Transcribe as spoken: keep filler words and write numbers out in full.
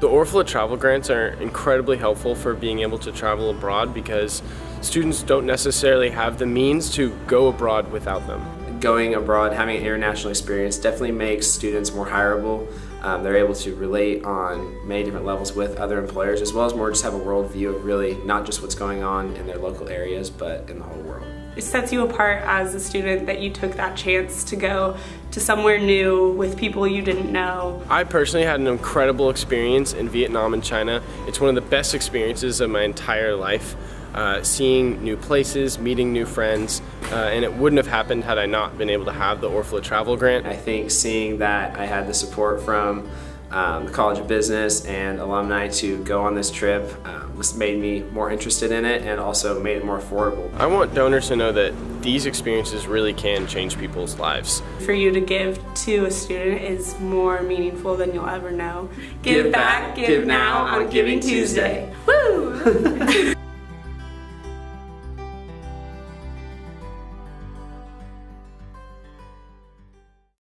The Orfalea travel grants are incredibly helpful for being able to travel abroad because students don't necessarily have the means to go abroad without them. Going abroad, having an international experience definitely makes students more hireable. Um, they're able to relate on many different levels with other employers, as well as more just have a world view of really not just what's going on in their local areas, but in the whole world. It sets you apart as a student that you took that chance to go to somewhere new with people you didn't know. I personally had an incredible experience in Vietnam and China. It's one of the best experiences of my entire life. Uh, seeing new places, meeting new friends, uh, and it wouldn't have happened had I not been able to have the Orfalea Travel Grant. I think seeing that I had the support from um, the College of Business and alumni to go on this trip um, was made me more interested in it and also made it more affordable. I want donors to know that these experiences really can change people's lives. For you to give to a student is more meaningful than you'll ever know. Give, give back, back, give, give now, now on Giving Tuesday. Tuesday. Woo!